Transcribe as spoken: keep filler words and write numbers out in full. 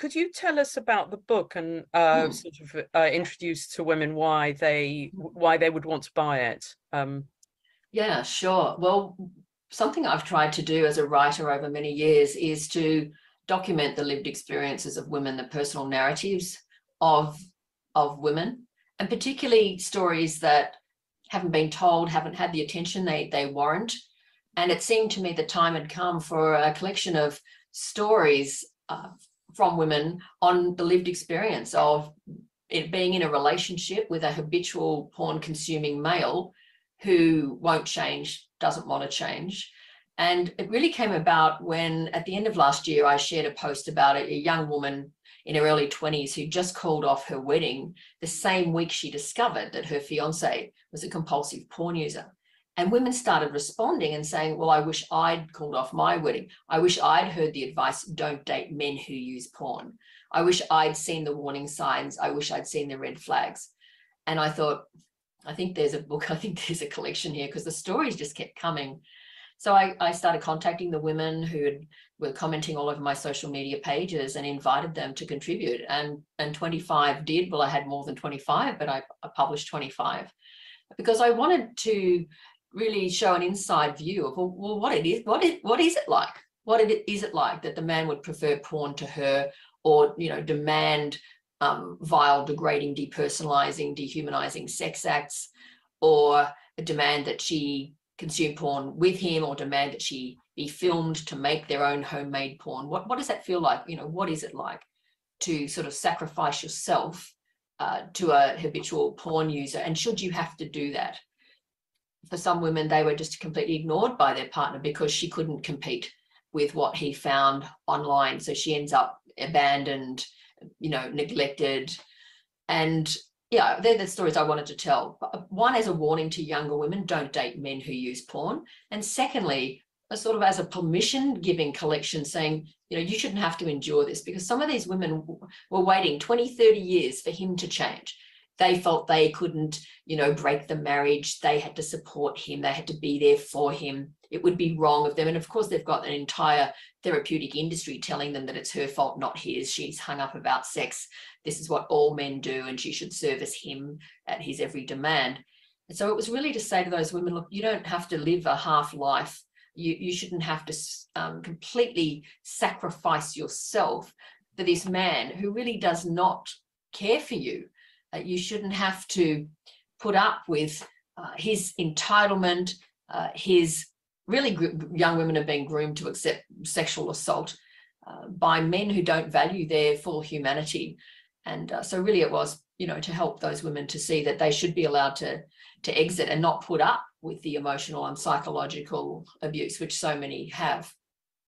could you tell us about the book and uh, mm. sort of uh, introduce to women why they why they would want to buy it? Um, yeah, sure. Well, something I've tried to do as a writer over many years is to document the lived experiences of women, the personal narratives of of women, and particularly stories that haven't been told, haven't had the attention they they warrant. And it seemed to me the time had come for a collection of stories uh, from women on the lived experience of it being in a relationship with a habitual porn consuming male who won't change, doesn't want to change. And it really came about when at the end of last year, I shared a post about a, a young woman in her early twenties who just called off her wedding the same week she discovered that her fiance was a compulsive porn user. And women started responding and saying, well, I wish I'd called off my wedding. I wish I'd heard the advice, don't date men who use porn. I wish I'd seen the warning signs. I wish I'd seen the red flags. And I thought, I think there's a book, I think there's a collection here, because the stories just kept coming. So I, I started contacting the women who had, were commenting all over my social media pages and invited them to contribute. And, and twenty-five did. Well, I had more than twenty-five, but I, I published twenty-five because I wanted to really show an inside view of, well, what it is, what it, what is it like? What it, is it like that the man would prefer porn to her, or, you know, demand um, vile, degrading, depersonalizing, dehumanizing sex acts, or demand that she consume porn with him, or demand that she be filmed to make their own homemade porn? What, what does that feel like? You know, what is it like to sort of sacrifice yourself uh, to a habitual porn user? And should you have to do that? For some women, they were just completely ignored by their partner because she couldn't compete with what he found online. So she ends up abandoned, you know, neglected. And yeah, they're the stories I wanted to tell. One, as a warning to younger women, don't date men who use porn. And secondly, a sort of as a permission giving collection saying, you know, you shouldn't have to endure this, because some of these women were waiting twenty, thirty years for him to change. They felt they couldn't, you know, break the marriage. They had to support him. They had to be there for him. It would be wrong of them. And of course, they've got an entire therapeutic industry telling them that it's her fault, not his. She's hung up about sex. This is what all men do, and she should service him at his every demand. And so it was really to say to those women, look, you don't have to live a half life. You, you shouldn't have to um, completely sacrifice yourself for this man who really does not care for you. Uh, you shouldn't have to put up with uh, his entitlement, uh, his really young women are being groomed to accept sexual assault uh, by men who don't value their full humanity. And uh, so really it was, you know, to help those women to see that they should be allowed to, to exit and not put up with the emotional and psychological abuse, which so many have.